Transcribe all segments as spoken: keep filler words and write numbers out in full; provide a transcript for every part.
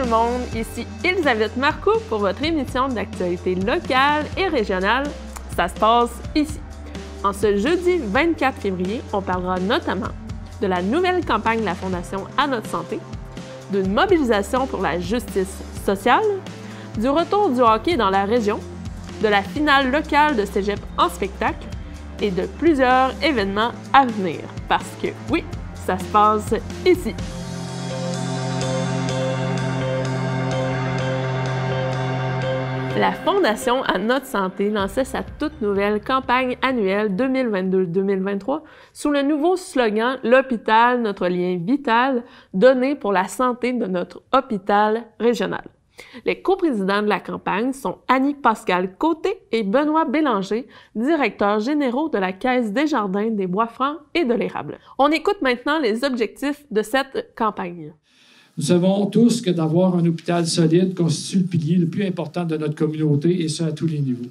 tout le monde, ici Elisabeth Marcoux pour votre émission d'actualité locale et régionale « Ça se passe ici ». En ce jeudi vingt-quatre février, on parlera notamment de la nouvelle campagne de la Fondation à notre santé, d'une mobilisation pour la justice sociale, du retour du hockey dans la région, de la finale locale de Cégep en spectacle et de plusieurs événements à venir. Parce que oui, ça se passe ici! La Fondation à notre santé lançait sa toute nouvelle campagne annuelle deux mille vingt-deux deux mille vingt-trois sous le nouveau slogan « L'hôpital, notre lien vital », donné pour la santé de notre hôpital régional. Les coprésidents de la campagne sont Annie-Pascale Côté et Benoît Bélanger, directeurs généraux de la Caisse Desjardins des Bois-Francs et de l'Érable. On écoute maintenant les objectifs de cette campagne. Nous savons tous que d'avoir un hôpital solide constitue le pilier le plus important de notre communauté, et ce, à tous les niveaux.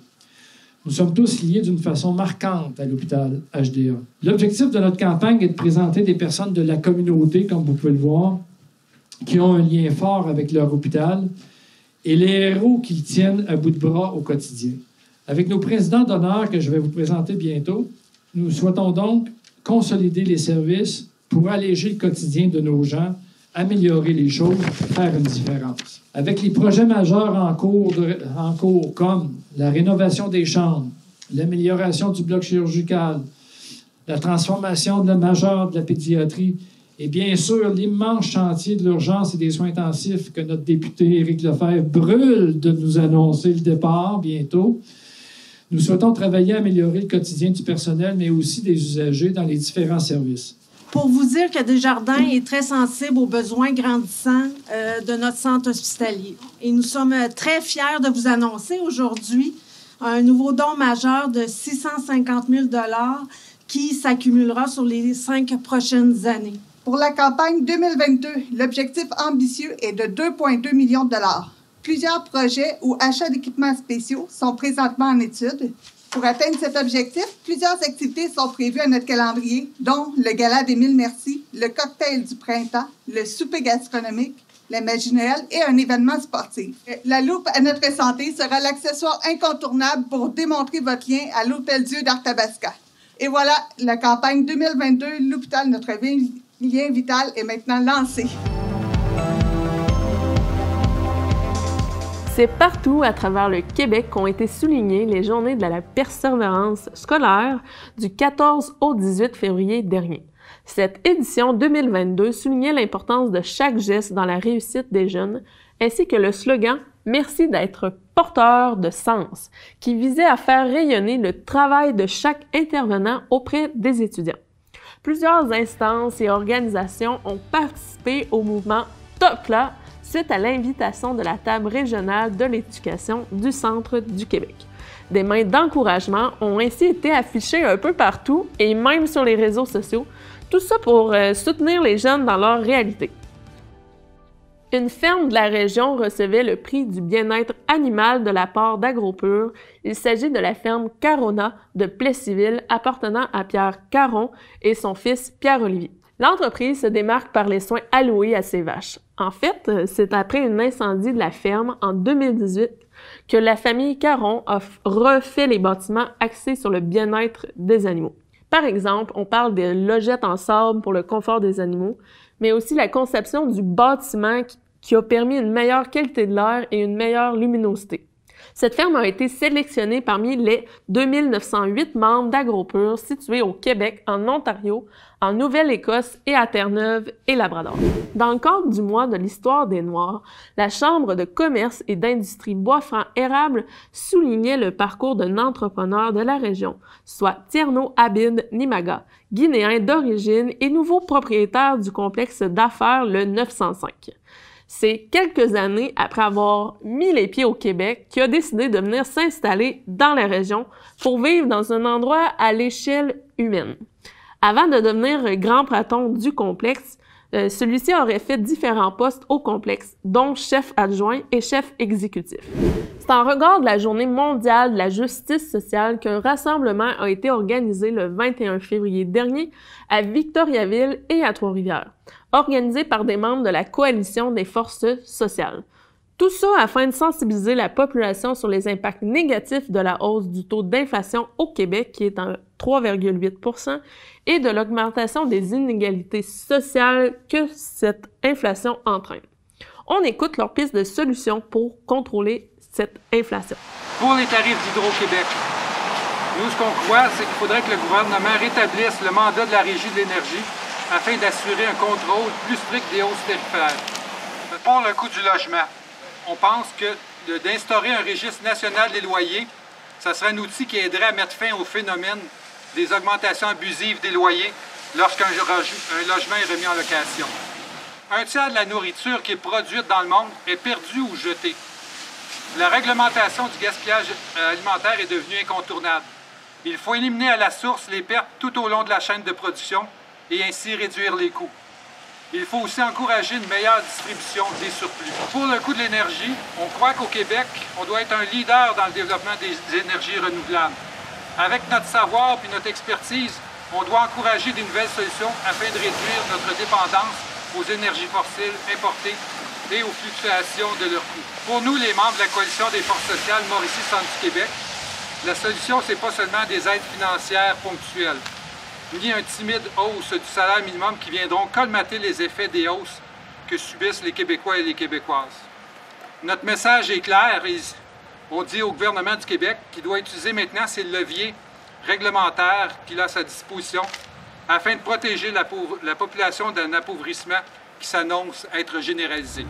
Nous sommes tous liés d'une façon marquante à l'hôpital H D A. L'objectif de notre campagne est de présenter des personnes de la communauté, comme vous pouvez le voir, qui ont un lien fort avec leur hôpital, et les héros qu'ils tiennent à bout de bras au quotidien. Avec nos présidents d'honneur que je vais vous présenter bientôt, nous souhaitons donc consolider les services pour alléger le quotidien de nos gens, améliorer les choses, faire une différence. Avec les projets majeurs en cours, de, en cours comme la rénovation des chambres, l'amélioration du bloc chirurgical, la transformation de la majeure de la pédiatrie, et bien sûr, l'immense chantier de l'urgence et des soins intensifs que notre député Éric Lefebvre brûle de nous annoncer le départ bientôt. Nous souhaitons travailler à améliorer le quotidien du personnel, mais aussi des usagers dans les différents services. Pour vous dire que Desjardins est très sensible aux besoins grandissants euh, de notre centre hospitalier. Et nous sommes très fiers de vous annoncer aujourd'hui un nouveau don majeur de six cent cinquante mille dollars qui s'accumulera sur les cinq prochaines années. Pour la campagne deux mille vingt-deux, l'objectif ambitieux est de deux virgule deux millions de dollars. Plusieurs projets ou achats d'équipements spéciaux sont présentement en étude. Pour atteindre cet objectif, plusieurs activités sont prévues à notre calendrier, dont le gala des mille merci, le cocktail du printemps, le souper gastronomique, la magie Noël et un événement sportif. La loupe à notre santé sera l'accessoire incontournable pour démontrer votre lien à l'Hôtel-Dieu d'Arthabasca. Et voilà, la campagne deux mille vingt-deux, l'hôpital Notre Ville, lien vital est maintenant lancé. C'est partout à travers le Québec qu'ont été soulignées les Journées de la persévérance scolaire du quatorze au dix-huit février dernier. Cette édition deux mille vingt-deux soulignait l'importance de chaque geste dans la réussite des jeunes, ainsi que le slogan « Merci d'être porteur de sens », qui visait à faire rayonner le travail de chaque intervenant auprès des étudiants. Plusieurs instances et organisations ont participé au mouvement « Topla », suite à l'invitation de la table régionale de l'éducation du Centre du Québec. Des mains d'encouragement ont ainsi été affichées un peu partout et même sur les réseaux sociaux, tout ça pour soutenir les jeunes dans leur réalité. Une ferme de la région recevait le prix du bien-être animal de la part d'AgroPure. Il s'agit de la ferme Karona de Plessisville appartenant à Pierre Caron et son fils Pierre-Olivier. L'entreprise se démarque par les soins alloués à ses vaches. En fait, c'est après un incendie de la ferme en deux mille dix-huit que la famille Caron a refait les bâtiments axés sur le bien-être des animaux. Par exemple, on parle des logettes en sable pour le confort des animaux, mais aussi la conception du bâtiment qui a permis une meilleure qualité de l'air et une meilleure luminosité. Cette ferme a été sélectionnée parmi les deux mille neuf cent huit membres d'AgroPure situés au Québec, en Ontario, en Nouvelle-Écosse et à Terre-Neuve et Labrador. Dans le cadre du mois de l'histoire des Noirs, la Chambre de commerce et d'industrie Bois-Franc-Érable soulignait le parcours d'un entrepreneur de la région, soit Thierno Abid Nimaga, guinéen d'origine et nouveau propriétaire du complexe d'affaires le neuf cent cinq. C'est quelques années après avoir mis les pieds au Québec qu'il a décidé de venir s'installer dans la région pour vivre dans un endroit à l'échelle humaine. Avant de devenir grand patron du complexe, Euh, celui-ci aurait fait différents postes au complexe, dont chef adjoint et chef exécutif. C'est en regard de la Journée mondiale de la justice sociale qu'un rassemblement a été organisé le vingt et un février dernier à Victoriaville et à Trois-Rivières, organisé par des membres de la Coalition des forces sociales. Tout ça afin de sensibiliser la population sur les impacts négatifs de la hausse du taux d'inflation au Québec, qui est en trois virgule huit pour cent, et de l'augmentation des inégalités sociales que cette inflation entraîne. On écoute leurs pistes de solutions pour contrôler cette inflation. Pour les tarifs d'Hydro-Québec, nous, ce qu'on croit, c'est qu'il faudrait que le gouvernement rétablisse le mandat de la Régie de l'énergie afin d'assurer un contrôle plus strict des hausses tarifaires. Pour le coût du logement, on pense que d'instaurer un registre national des loyers, ça serait un outil qui aiderait à mettre fin au phénomène des augmentations abusives des loyers lorsqu'un logement est remis en location. Un tiers de la nourriture qui est produite dans le monde est perdue ou jetée. La réglementation du gaspillage alimentaire est devenue incontournable. Il faut éliminer à la source les pertes tout au long de la chaîne de production et ainsi réduire les coûts. Il faut aussi encourager une meilleure distribution des surplus. Pour le coût de l'énergie, on croit qu'au Québec, on doit être un leader dans le développement des énergies renouvelables. Avec notre savoir et notre expertise, on doit encourager des nouvelles solutions afin de réduire notre dépendance aux énergies fossiles importées et aux fluctuations de leurs coûts. Pour nous, les membres de la Coalition des forces sociales Mauricie-Centre du Québec, la solution, c'est pas seulement des aides financières ponctuelles, ni un timide hausse du salaire minimum qui viendront colmater les effets des hausses que subissent les Québécois et les Québécoises. Notre message est clair et on dit au gouvernement du Québec qu'il doit utiliser maintenant ses leviers réglementaires qu'il a à sa disposition afin de protéger la, la population d'un appauvrissement qui s'annonce être généralisé.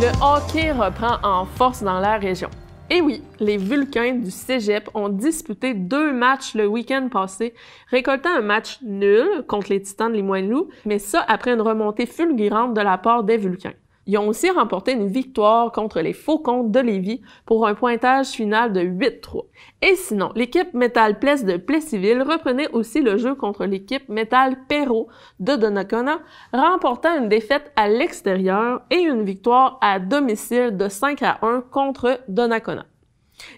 Le hockey reprend en force dans la région. Et oui, les Vulcains du Cégep ont disputé deux matchs le week-end passé, récoltant un match nul contre les Titans de Limoilou, mais ça après une remontée fulgurante de la part des Vulcains. Ils ont aussi remporté une victoire contre les Faucons de Lévis pour un pointage final de huit à trois. Et sinon, l'équipe Metal Pless de Plessisville reprenait aussi le jeu contre l'équipe Metal Perrault de Donnacona, remportant une défaite à l'extérieur et une victoire à domicile de cinq à un contre Donnacona.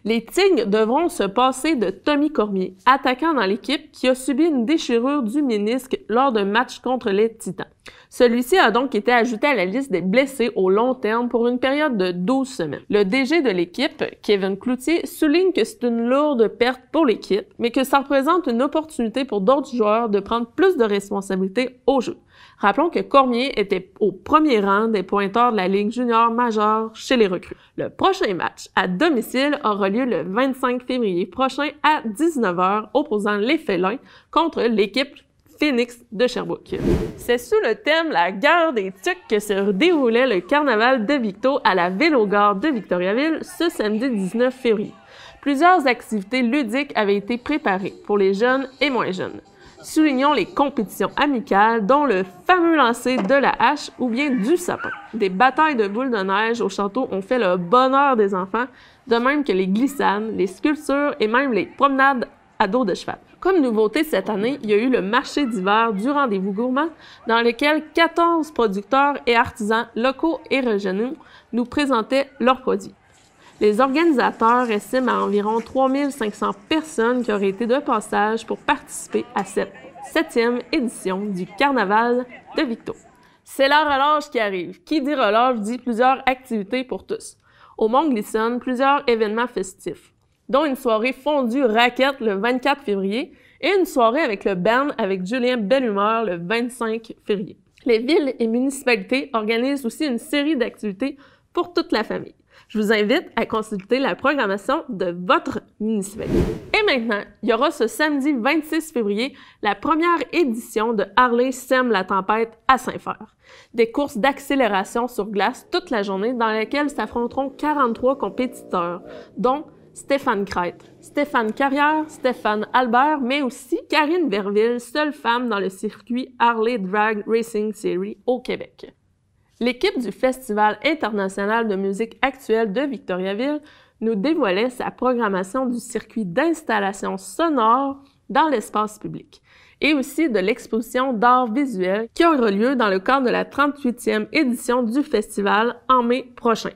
Les Tigres devront se passer de Tommy Cormier, attaquant dans l'équipe qui a subi une déchirure du ménisque lors d'un match contre les Titans. Celui-ci a donc été ajouté à la liste des blessés au long terme pour une période de douze semaines. Le D G de l'équipe, Kevin Cloutier, souligne que c'est une lourde perte pour l'équipe, mais que ça représente une opportunité pour d'autres joueurs de prendre plus de responsabilités au jeu. Rappelons que Cormier était au premier rang des pointeurs de la Ligue junior majeure chez les recrues. Le prochain match à domicile aura lieu le vingt-cinq février prochain à dix-neuf heures, opposant les Félins contre l'équipe Phoenix de Sherbrooke. C'est sous le thème « La guerre des tucs » que se déroulait le Carnaval de Victo à la Vélogare de Victoriaville ce samedi dix-neuf février. Plusieurs activités ludiques avaient été préparées pour les jeunes et moins jeunes. Soulignons les compétitions amicales, dont le fameux lancer de la hache ou bien du sapin. Des batailles de boules de neige au château ont fait le bonheur des enfants, de même que les glissades, les sculptures et même les promenades à dos de cheval. Comme nouveauté cette année, il y a eu le marché d'hiver du Rendez-vous gourmand, dans lequel quatorze producteurs et artisans locaux et régionaux nous présentaient leurs produits. Les organisateurs estiment à environ trois mille cinq cents personnes qui auraient été de passage pour participer à cette septième édition du Carnaval de Victo. C'est la relâche qui arrive. Qui dit relâche dit plusieurs activités pour tous. Au Mont Gleason, plusieurs événements festifs, dont une soirée fondue raquette le vingt-quatre février et une soirée avec le band avec Julien Belle Humeur le vingt-cinq février. Les villes et municipalités organisent aussi une série d'activités pour toute la famille. Je vous invite à consulter la programmation de votre municipalité. Et maintenant, il y aura ce samedi vingt-six février la première édition de Harley sème la tempête à Saint-Ferre. Des courses d'accélération sur glace toute la journée dans lesquelles s'affronteront quarante-trois compétiteurs, dont Stéphane Crête, Stéphane Carrière, Stéphane Albert, mais aussi Karine Verville, seule femme dans le circuit Harley Drag Racing Series au Québec. L'équipe du Festival international de musique actuelle de Victoriaville nous dévoilait sa programmation du circuit d'installation sonore dans l'espace public et aussi de l'exposition d'art visuel qui aura lieu dans le cadre de la trente-huitième édition du festival en mai prochain.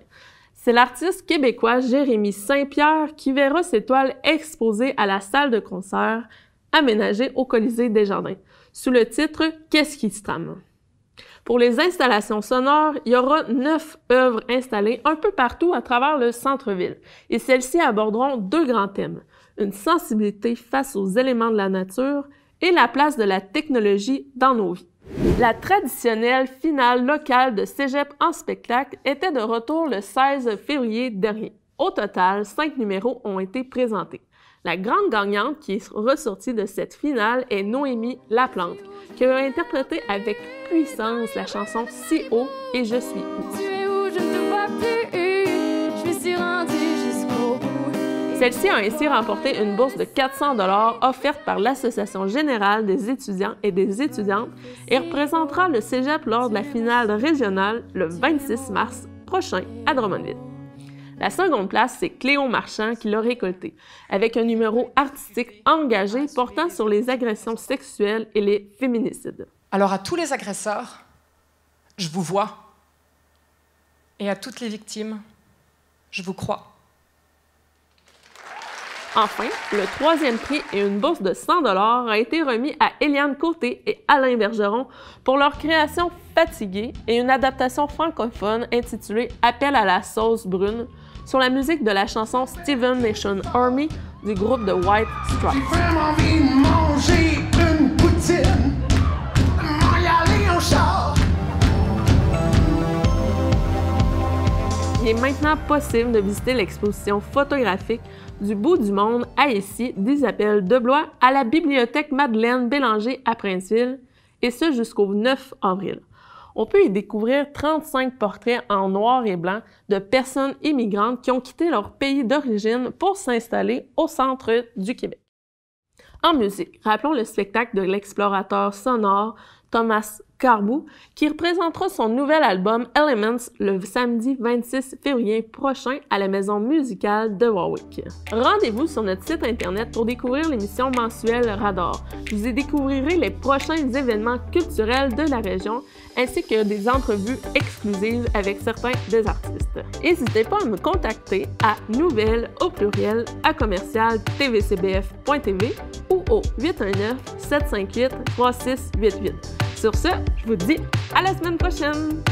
C'est l'artiste québécois Jérémy Saint-Pierre qui verra ses toiles exposées à la salle de concert aménagée au Colisée Desjardins, sous le titre « Qu'est-ce qui se trame ?» Pour les installations sonores, il y aura neuf œuvres installées un peu partout à travers le centre-ville, et celles-ci aborderont deux grands thèmes, une sensibilité face aux éléments de la nature et la place de la technologie dans nos vies. La traditionnelle finale locale de Cégep en spectacle était de retour le seize février dernier. Au total, cinq numéros ont été présentés. La grande gagnante qui est ressortie de cette finale est Noémie Laplante, qui a interprété avec puissance la chanson « Si haut et je suis où ». Tu es où, je ne te vois plus, je me suis rendue jusqu'au bout. Celle-ci a ainsi remporté une bourse de quatre cents dollars offerte par l'Association générale des étudiants et des étudiantes et représentera le Cégep lors de la finale régionale le vingt-six mars prochain à Drummondville. La seconde place, c'est Cléo Marchand qui l'a récoltée, avec un numéro artistique engagé portant sur les agressions sexuelles et les féminicides. Alors à tous les agresseurs, je vous vois. Et à toutes les victimes, je vous crois. Enfin, le troisième prix et une bourse de cent dollars a été remis à Éliane Côté et Alain Bergeron pour leur création Fatiguée et une adaptation francophone intitulée Appel à la sauce brune sur la musique de la chanson Steven Nation Army du groupe de White Stripes. J'ai vraiment envie de manger une poutine, m'en y aller en char. Il est maintenant possible de visiter l'exposition photographique du bout du monde à ici d'Isabelle Deblois à la bibliothèque Madeleine Bélanger à Princeville, et ce jusqu'au neuf avril. On peut y découvrir trente-cinq portraits en noir et blanc de personnes immigrantes qui ont quitté leur pays d'origine pour s'installer au centre du Québec. En musique, rappelons le spectacle de l'explorateur sonore Thomas Carbou, qui représentera son nouvel album Elements le samedi vingt-six février prochain à la Maison musicale de Warwick. Rendez-vous sur notre site internet pour découvrir l'émission mensuelle Radar. Vous y découvrirez les prochains événements culturels de la région ainsi que des entrevues exclusives avec certains des artistes. N'hésitez pas à me contacter à nouvelles au pluriel à commercial tvcbf.tv ou au huit un neuf, sept cinq huit, trois six huit huit. Sur ce, je vous dis à la semaine prochaine!